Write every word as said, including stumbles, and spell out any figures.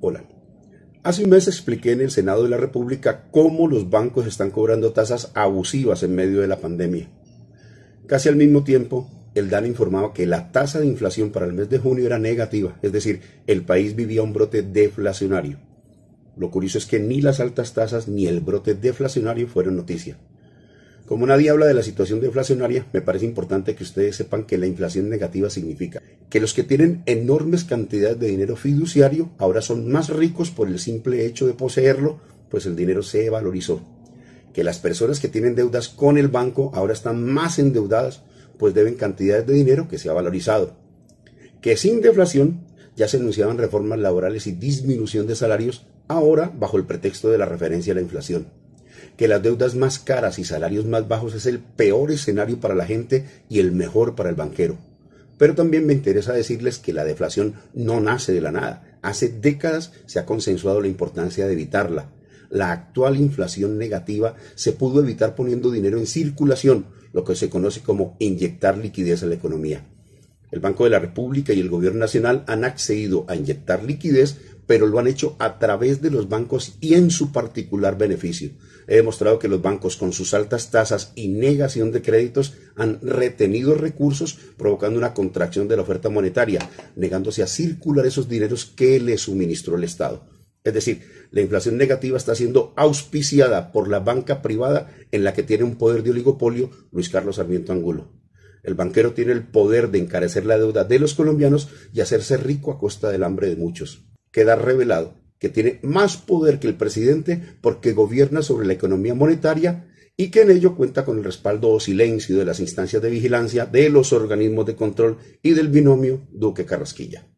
Hola. Hace un mes expliqué en el Senado de la República cómo los bancos están cobrando tasas abusivas en medio de la pandemia. Casi al mismo tiempo, el DANE informaba que la tasa de inflación para el mes de junio era negativa, es decir, el país vivía un brote deflacionario. Lo curioso es que ni las altas tasas ni el brote deflacionario fueron noticia. Como nadie habla de la situación deflacionaria, me parece importante que ustedes sepan que la inflación negativa significa que los que tienen enormes cantidades de dinero fiduciario ahora son más ricos por el simple hecho de poseerlo, pues el dinero se valorizó. Que las personas que tienen deudas con el banco ahora están más endeudadas, pues deben cantidades de dinero que se ha valorizado. Que sin deflación ya se anunciaban reformas laborales y disminución de salarios, ahora bajo el pretexto de la referencia a la inflación. Que las deudas más caras y salarios más bajos es el peor escenario para la gente y el mejor para el banquero. Pero también me interesa decirles que la deflación no nace de la nada. Hace décadas se ha consensuado la importancia de evitarla. La actual inflación negativa se pudo evitar poniendo dinero en circulación, lo que se conoce como inyectar liquidez a la economía. El Banco de la República y el Gobierno Nacional han accedido a inyectar liquidez, pero lo han hecho a través de los bancos y en su particular beneficio. He demostrado que los bancos, con sus altas tasas y negación de créditos, han retenido recursos, provocando una contracción de la oferta monetaria, negándose a circular esos dineros que le suministró el Estado. Es decir, la inflación negativa está siendo auspiciada por la banca privada, en la que tiene un poder de oligopolio Luis Carlos Sarmiento Angulo. El banquero tiene el poder de encarecer la deuda de los colombianos y hacerse rico a costa del hambre de muchos. Queda revelado que tiene más poder que el presidente porque gobierna sobre la economía monetaria y que en ello cuenta con el respaldo o silencio de las instancias de vigilancia, de los organismos de control y del binomio Duque-Carrasquilla.